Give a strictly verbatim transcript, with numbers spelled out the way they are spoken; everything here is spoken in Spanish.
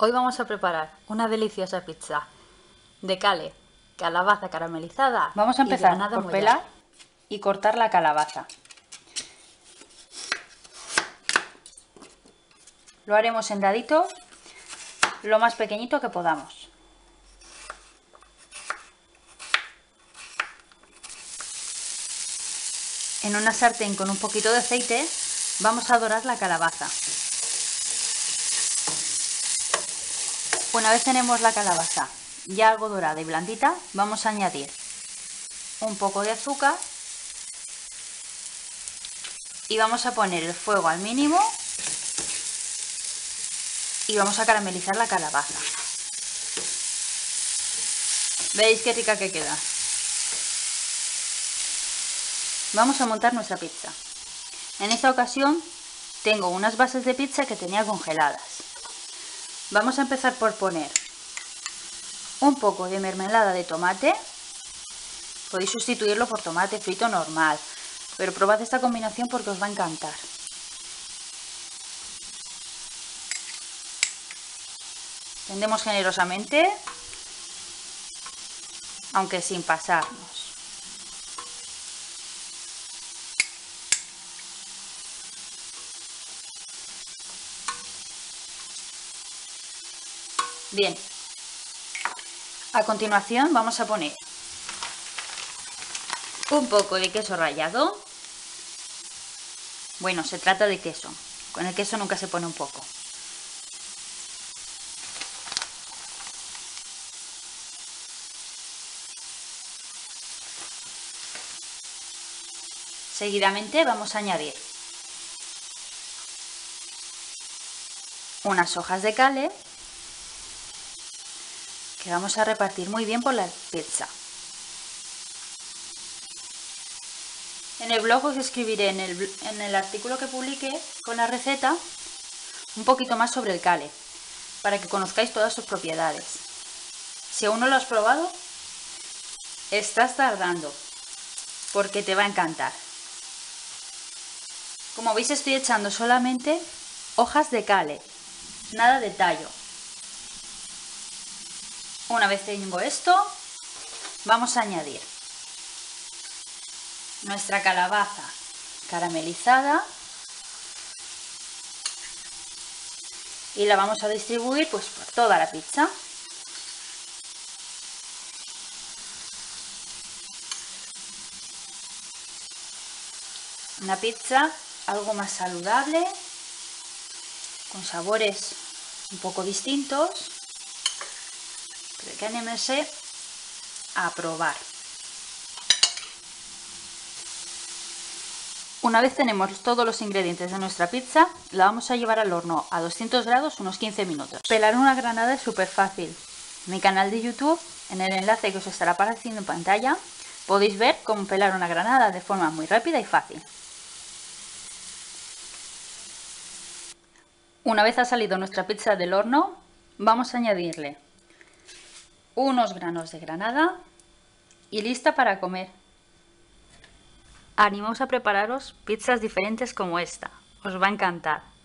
Hoy vamos a preparar una deliciosa pizza de kale, calabaza caramelizada. Vamos a empezar por pelar y cortar la calabaza. Lo haremos en daditos, lo más pequeñito que podamos. En una sartén con un poquito de aceite vamos a dorar la calabaza. Una vez tenemos la calabaza ya algo dorada y blandita, vamos a añadir un poco de azúcar y vamos a poner el fuego al mínimo y vamos a caramelizar la calabaza. ¿Veis qué rica que queda? Vamos a montar nuestra pizza. En esta ocasión tengo unas bases de pizza que tenía congeladas. Vamos a empezar por poner un poco de mermelada de tomate. Podéis sustituirlo por tomate frito normal, pero probad esta combinación porque os va a encantar. Tendemos generosamente, aunque sin pasarnos. Bien, a continuación vamos a poner un poco de queso rallado. Bueno, se trata de queso, con el queso nunca se pone un poco. Seguidamente vamos a añadir unas hojas de kale, que vamos a repartir muy bien por la pizza. En el blog os escribiré en el, en el artículo que publique con la receta un poquito más sobre el kale, para que conozcáis todas sus propiedades. Si aún no lo has probado, estás tardando, porque te va a encantar. Como veis, estoy echando solamente hojas de kale, nada de tallo. Una vez tengo esto, vamos a añadir nuestra calabaza caramelizada y la vamos a distribuir pues por toda la pizza. Una pizza algo más saludable, con sabores un poco distintos, pero hay que animarse a probar. Una vez tenemos todos los ingredientes de nuestra pizza, la vamos a llevar al horno a doscientos grados unos quince minutos. Pelar una granada es súper fácil. En mi canal de YouTube, en el enlace que os estará apareciendo en pantalla, podéis ver cómo pelar una granada de forma muy rápida y fácil. Una vez ha salido nuestra pizza del horno, vamos a añadirle unos granos de granada y lista para comer. Animaos a prepararos pizzas diferentes como esta, os va a encantar.